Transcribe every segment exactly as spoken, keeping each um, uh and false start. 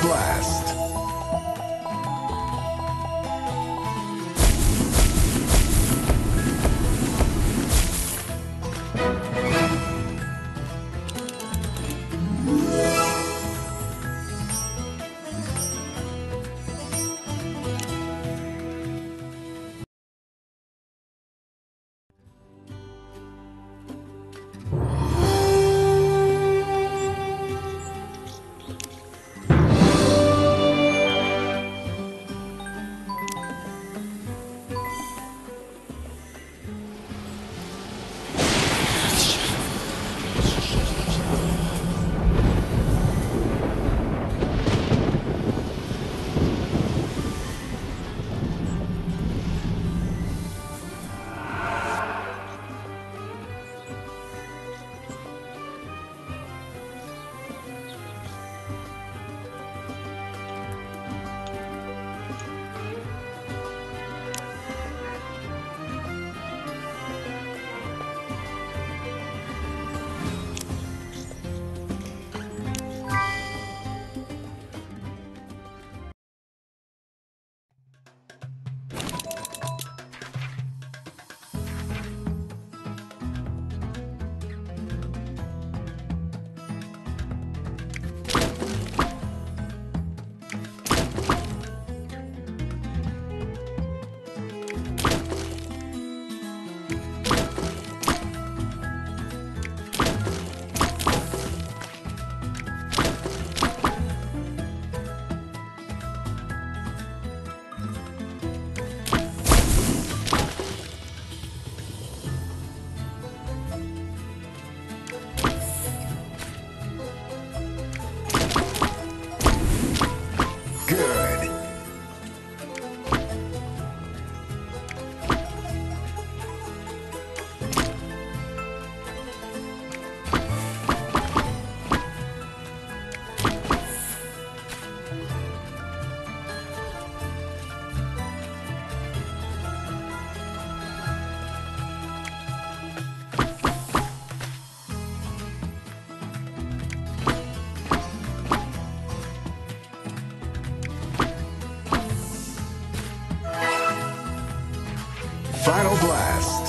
Blast. Final Blast.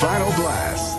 Final Blast.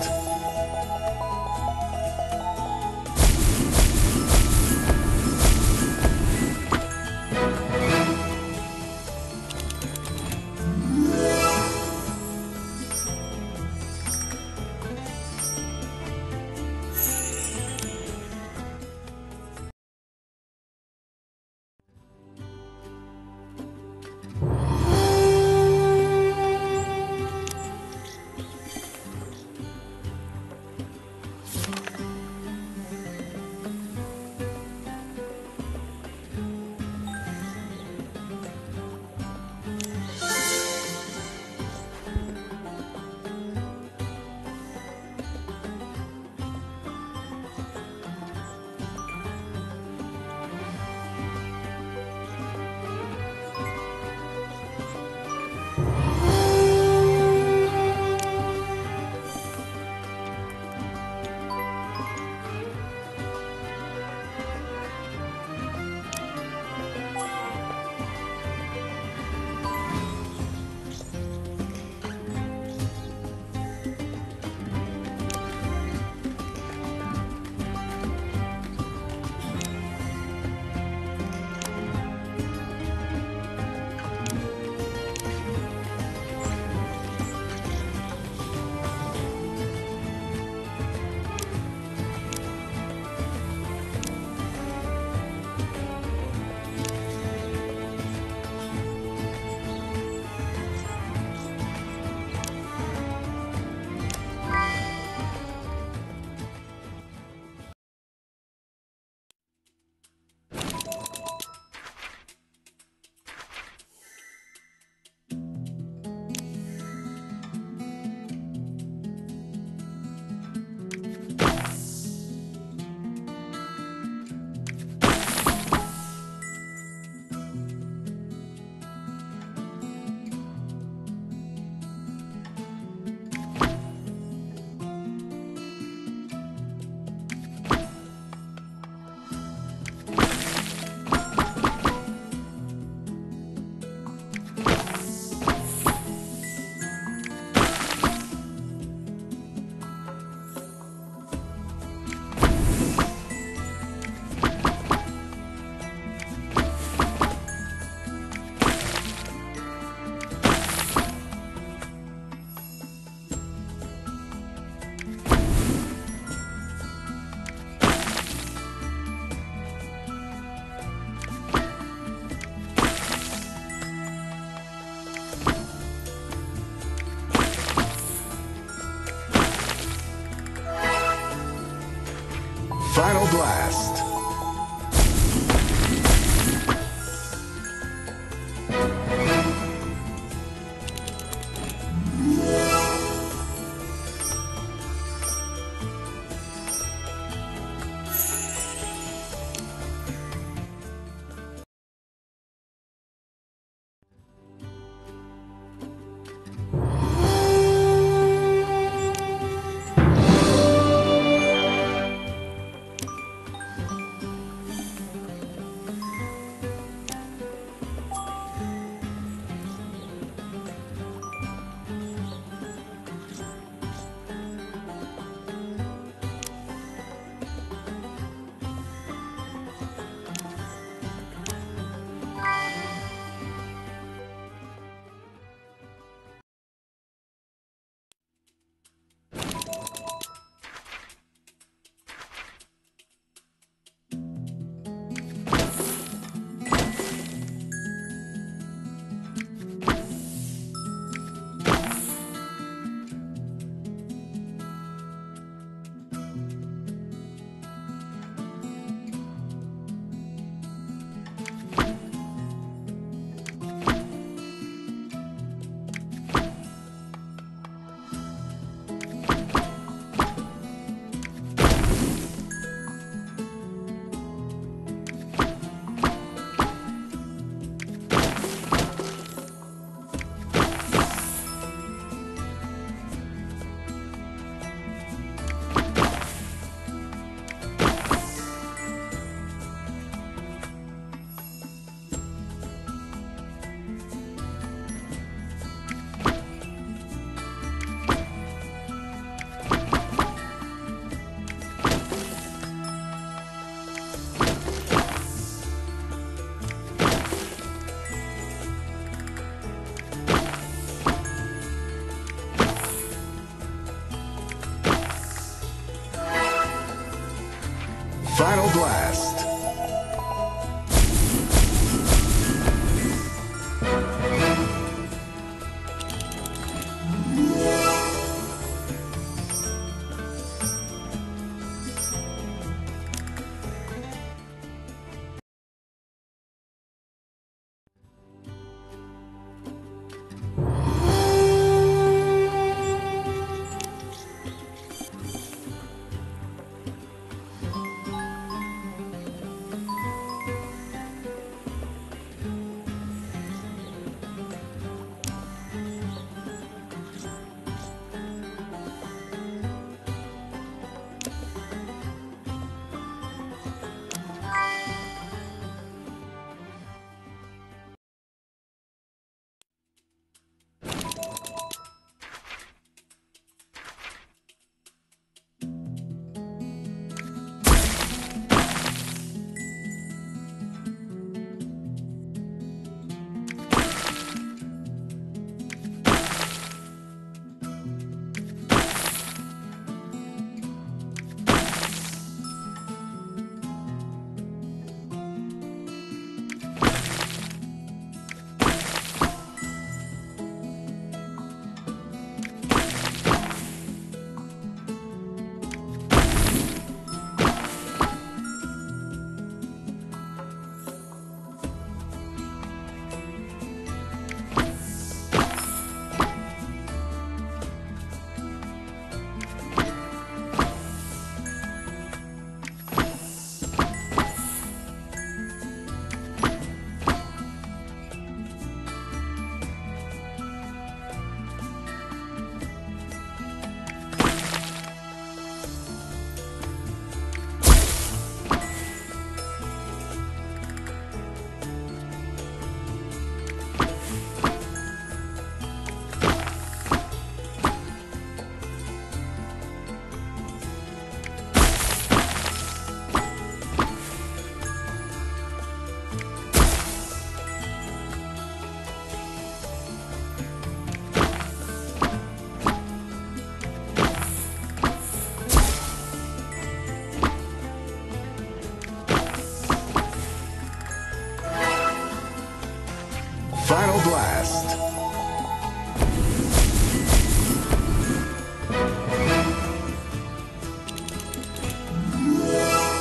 Final blast. Final blast. Final blast. Yeah.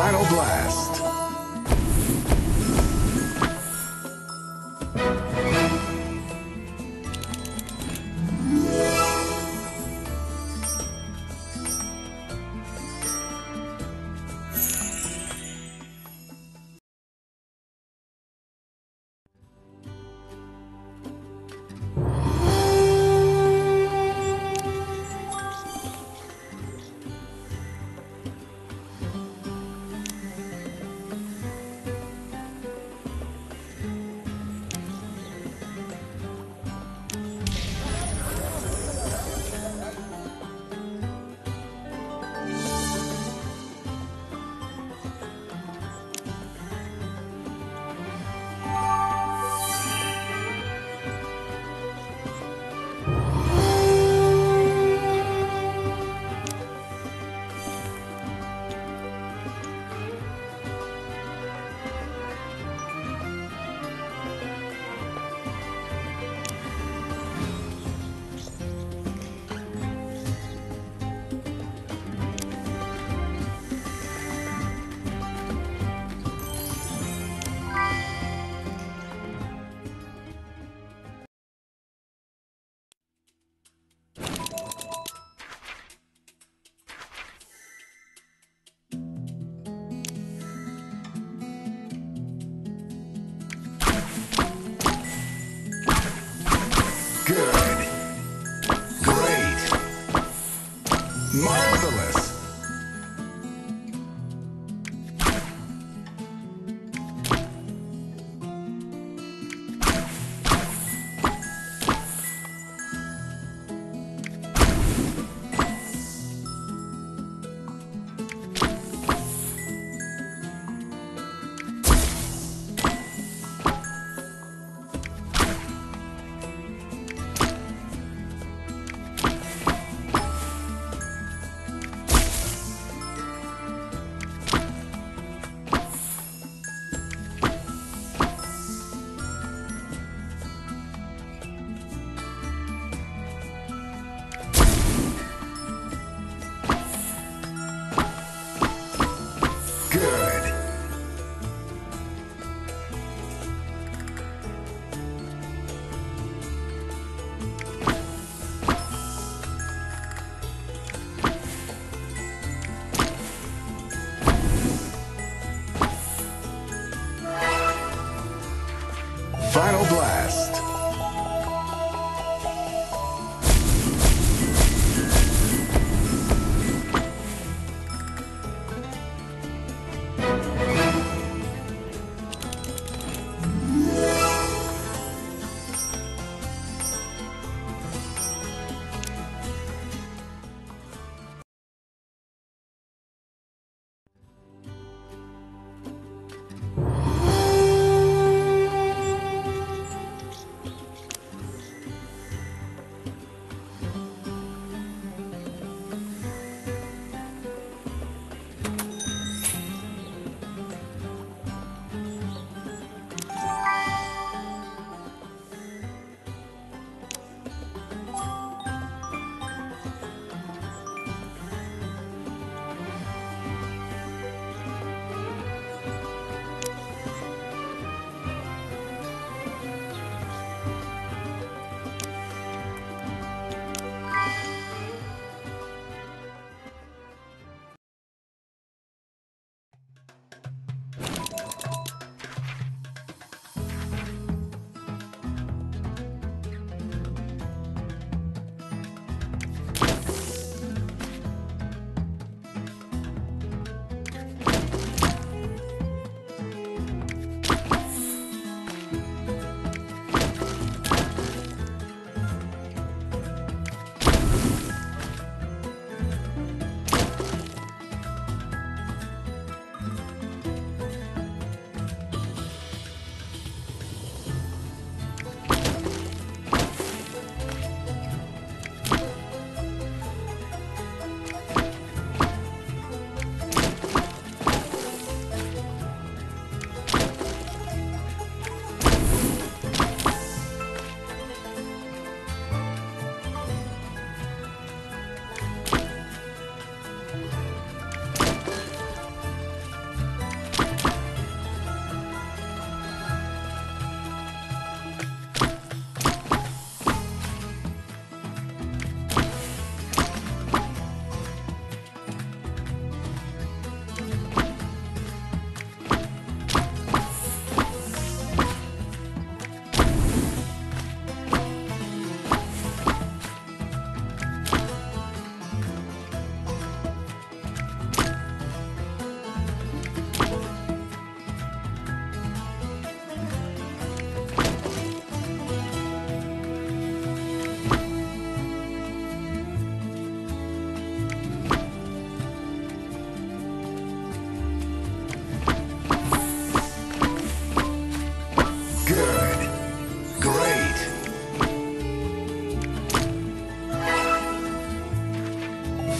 Final Blast. Good. Great. Marvelous.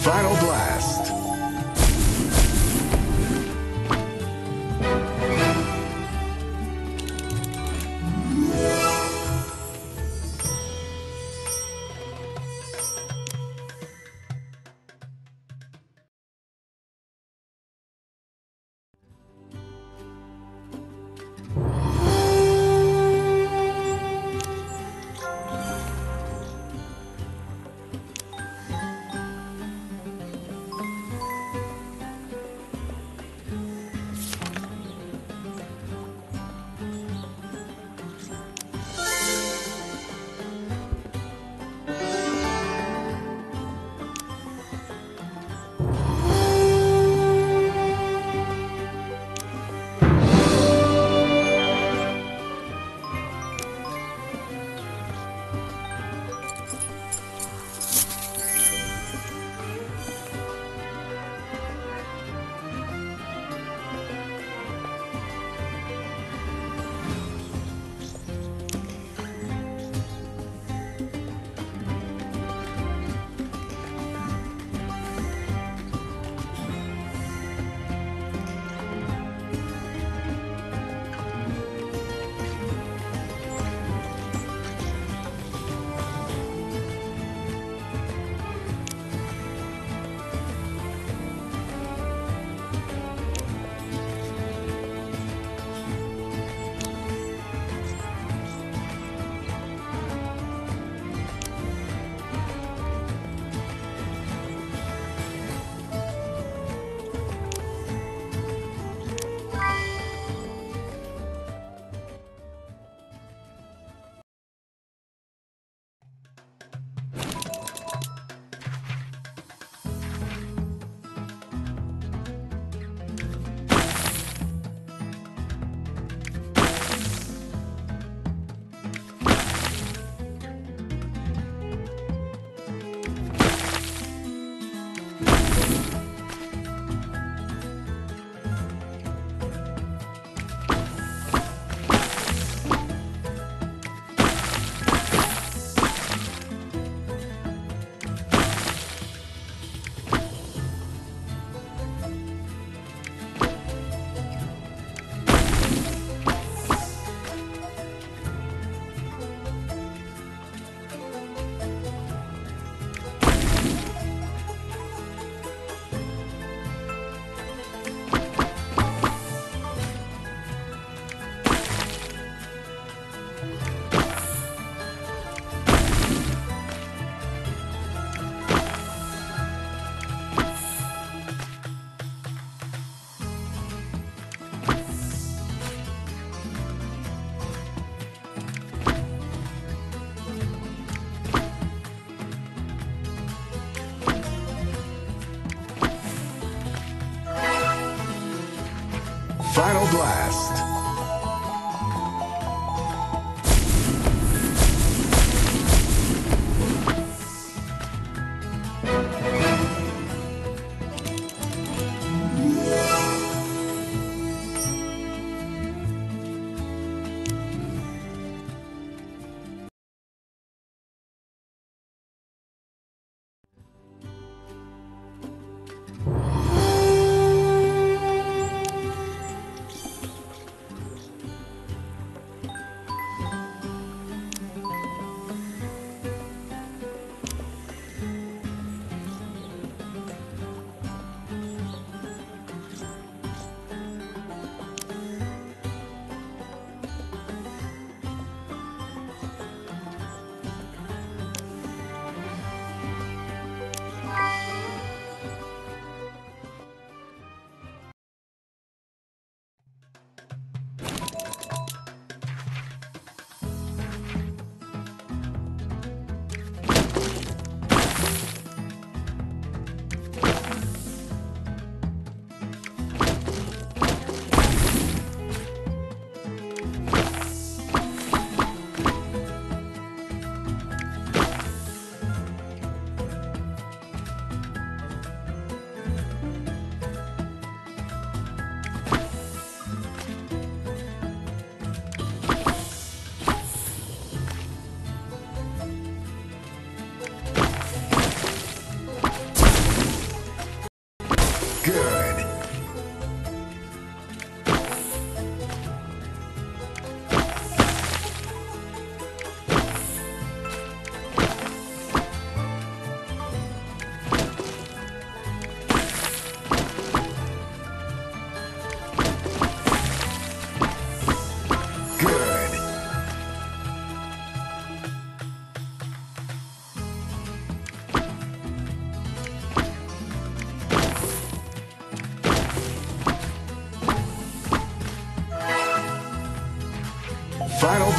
Final blast. Final blast.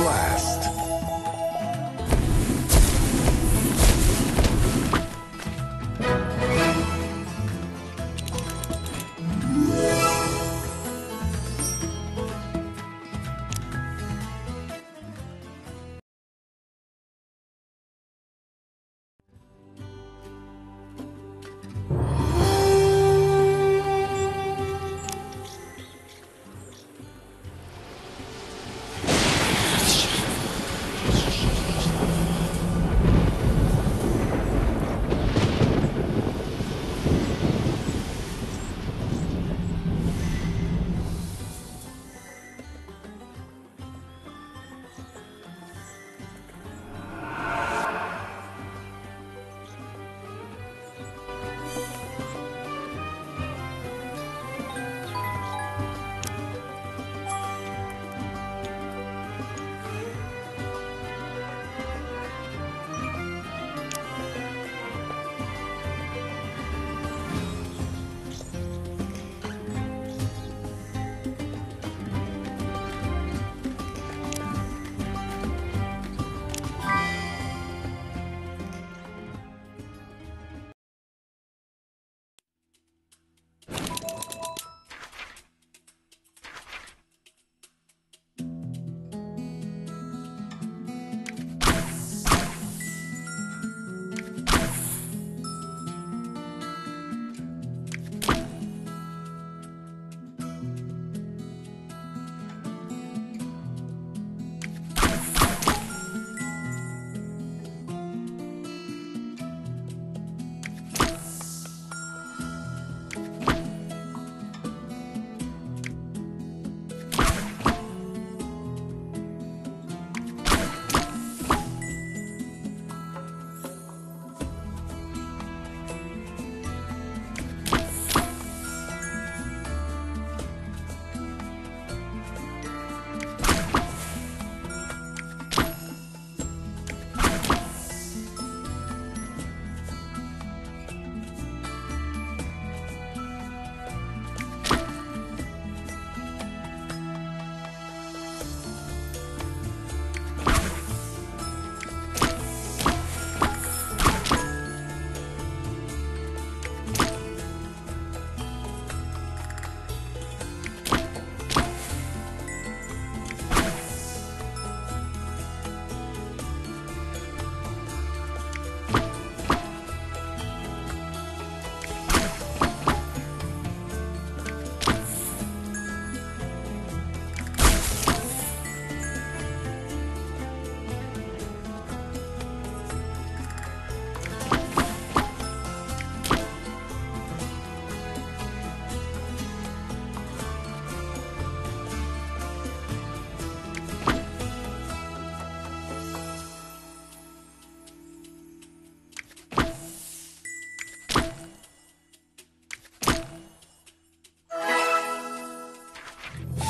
Blast.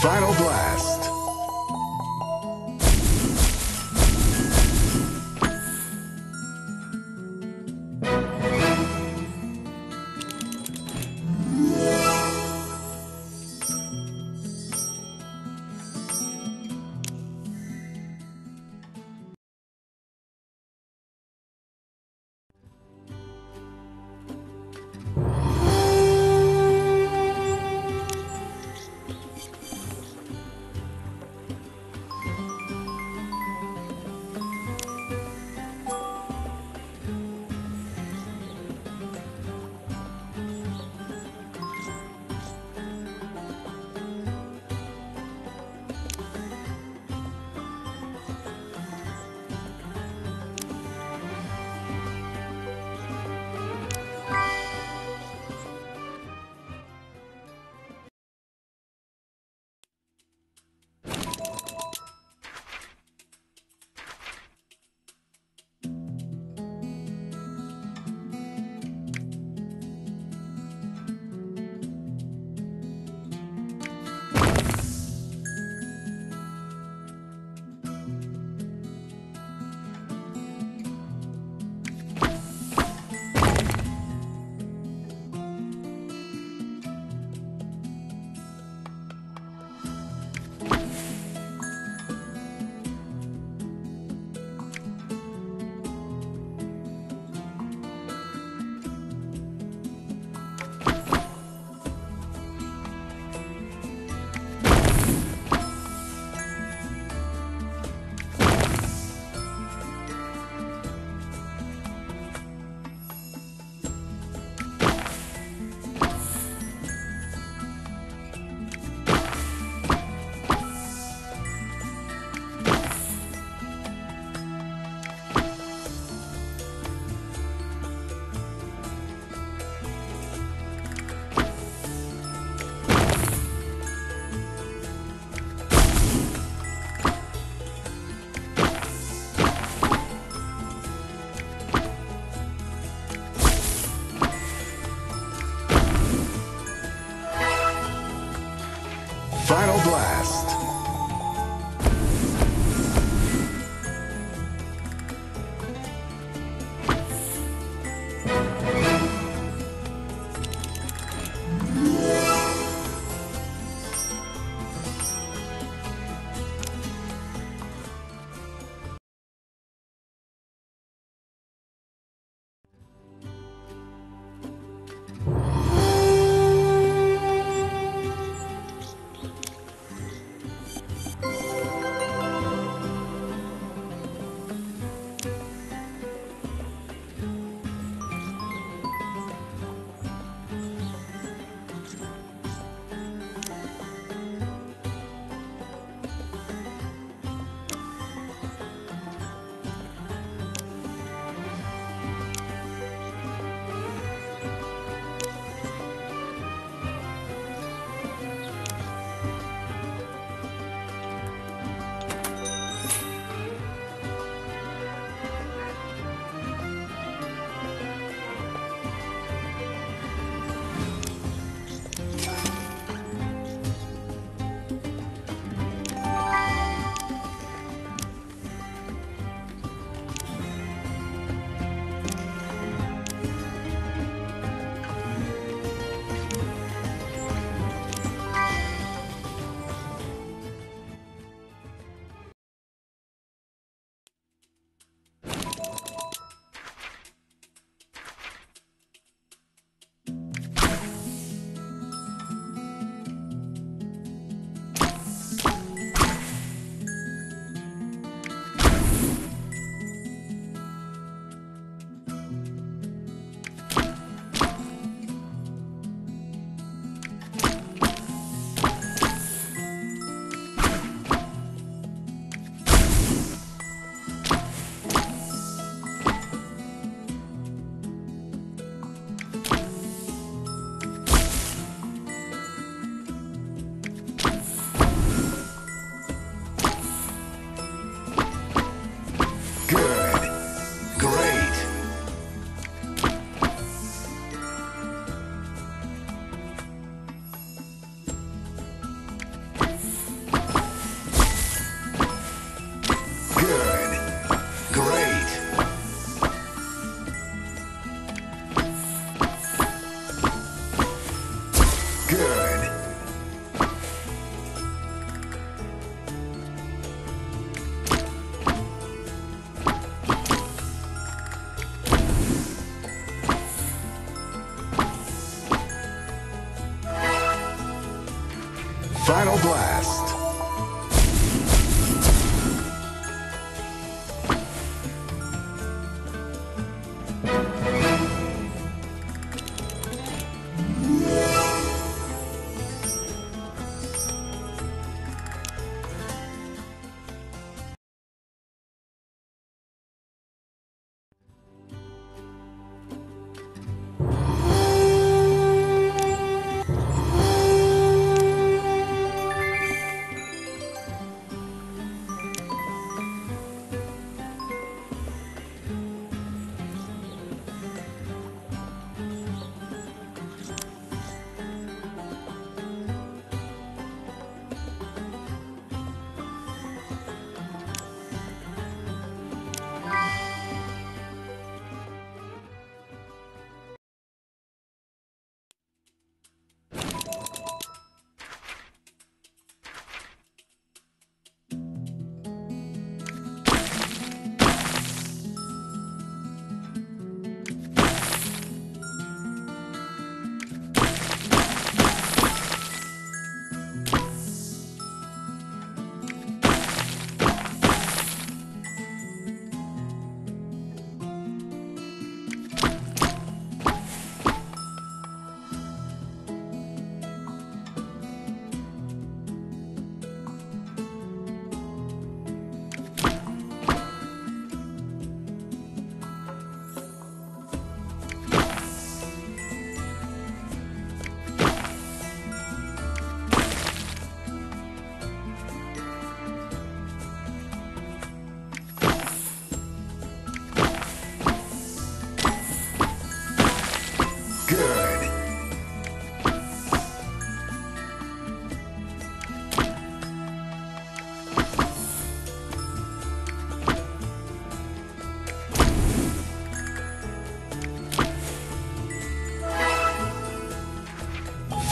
Final Blast. Blast. Final blast.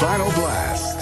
Final blast.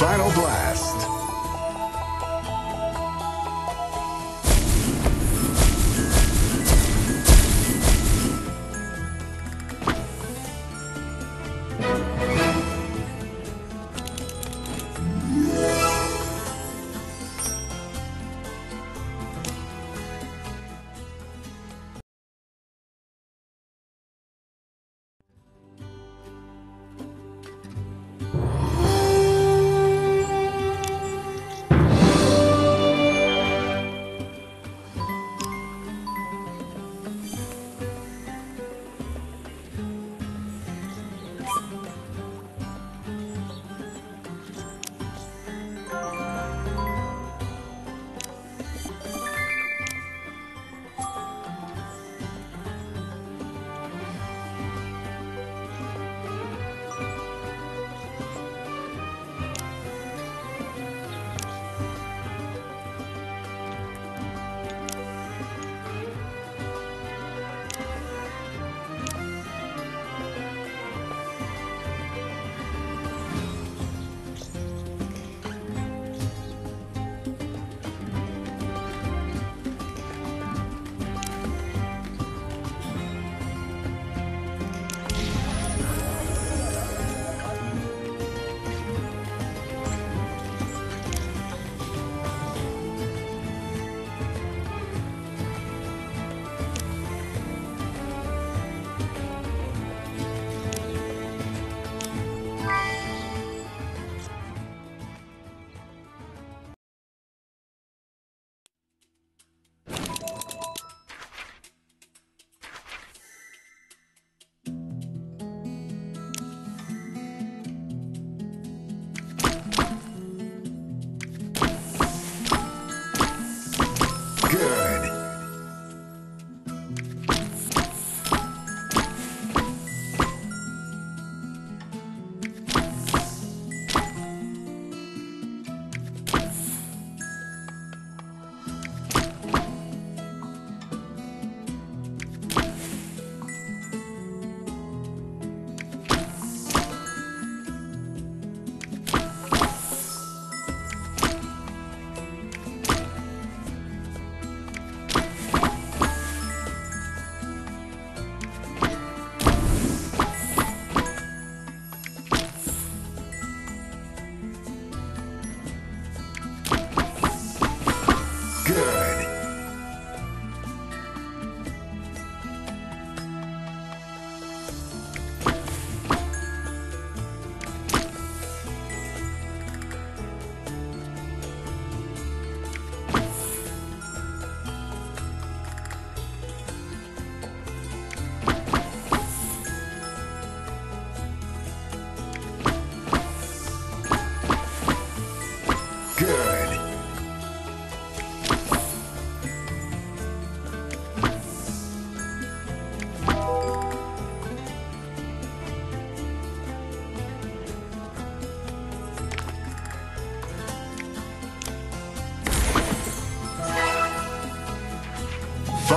Final blast.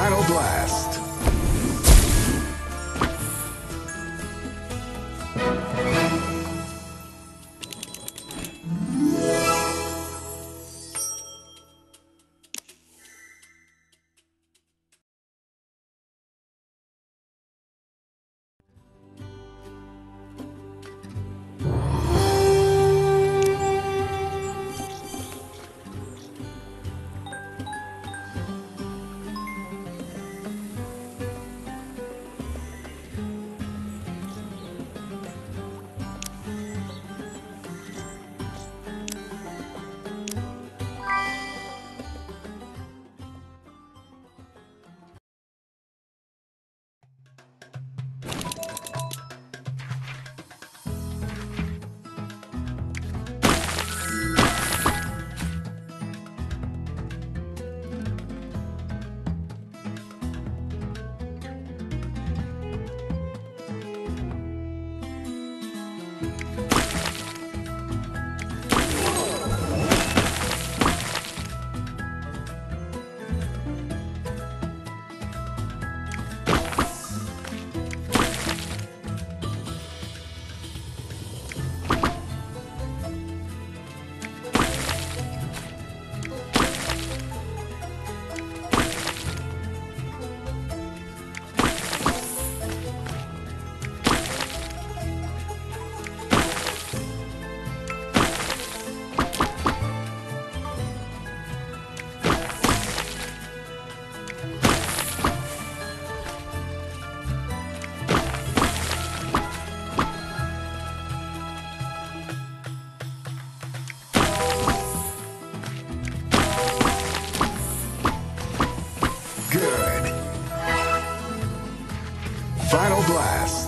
Final Blast. Good. Final Blast.